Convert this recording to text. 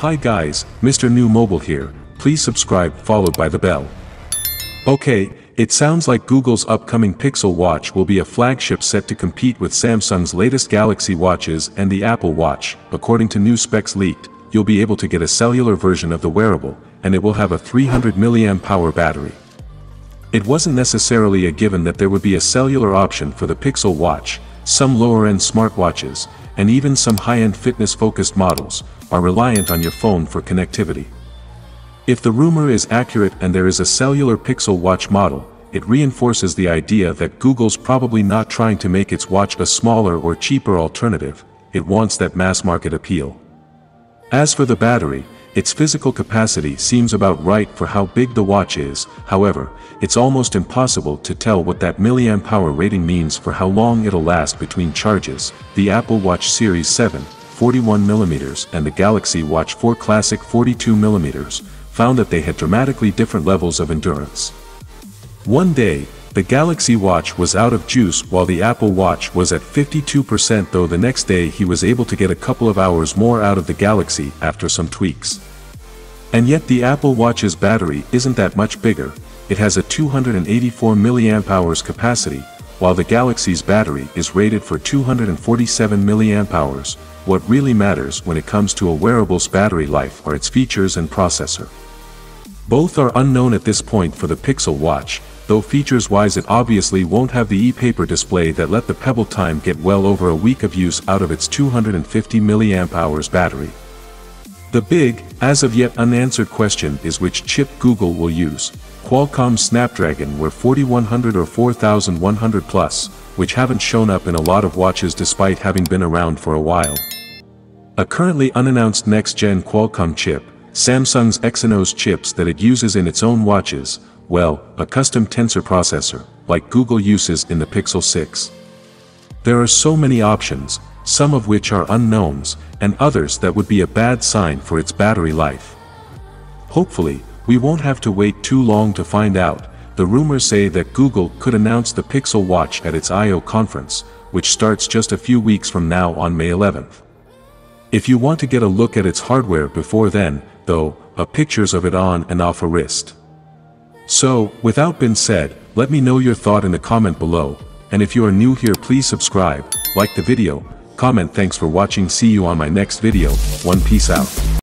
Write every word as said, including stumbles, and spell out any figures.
Hi guys, Mister New Mobile here, please subscribe followed by the bell. Okay, it sounds like Google's upcoming Pixel Watch will be a flagship set to compete with Samsung's latest Galaxy watches and the Apple Watch. According to new specs leaked, you'll be able to get a cellular version of the wearable, and it will have a three hundred milliamp hour battery. It wasn't necessarily a given that there would be a cellular option for the Pixel Watch. Some lower-end smartwatches, and even some high-end fitness-focused models, are reliant on your phone for connectivity. If the rumor is accurate and there is a cellular Pixel Watch model, it reinforces the idea that Google's probably not trying to make its watch a smaller or cheaper alternative. It wants that mass-market appeal. As for the battery, its physical capacity seems about right for how big the watch is. However, it's almost impossible to tell what that milliamp hour rating means for how long it'll last between charges. The Apple Watch Series seven, forty-one millimeter, and the Galaxy Watch four Classic forty-two millimeter, found that they had dramatically different levels of endurance. One day, the Galaxy Watch was out of juice while the Apple Watch was at fifty-two percent, though the next day he was able to get a couple of hours more out of the Galaxy after some tweaks. And yet the Apple Watch's battery isn't that much bigger. It has a two hundred eighty-four milliamp hour capacity, while the Galaxy's battery is rated for two hundred forty-seven milliamp hours. What really matters when it comes to a wearable's battery life are its features and processor. Both are unknown at this point for the Pixel Watch, though features-wise it obviously won't have the e-paper display that let the Pebble Time get well over a week of use out of its two hundred fifty milliamp hours battery. The big, as of yet unanswered question is which chip Google will use, Qualcomm's Snapdragon Wear forty-one hundred or forty-one hundred plus, which haven't shown up in a lot of watches despite having been around for a while. A currently unannounced next-gen Qualcomm chip, Samsung's Exynos chips that it uses in its own watches, well, a custom Tensor processor, like Google uses in the Pixel six. There are so many options, some of which are unknowns, and others that would be a bad sign for its battery life. Hopefully, we won't have to wait too long to find out. The rumors say that Google could announce the Pixel Watch at its I O conference, which starts just a few weeks from now on May eleventh. If you want to get a look at its hardware before then, though, a pictures of it on and off a wrist. So, without being said, let me know your thought in the comment below, and if you are new here please subscribe, like the video, comment. Thanks for watching, see you on my next video. One, peace out.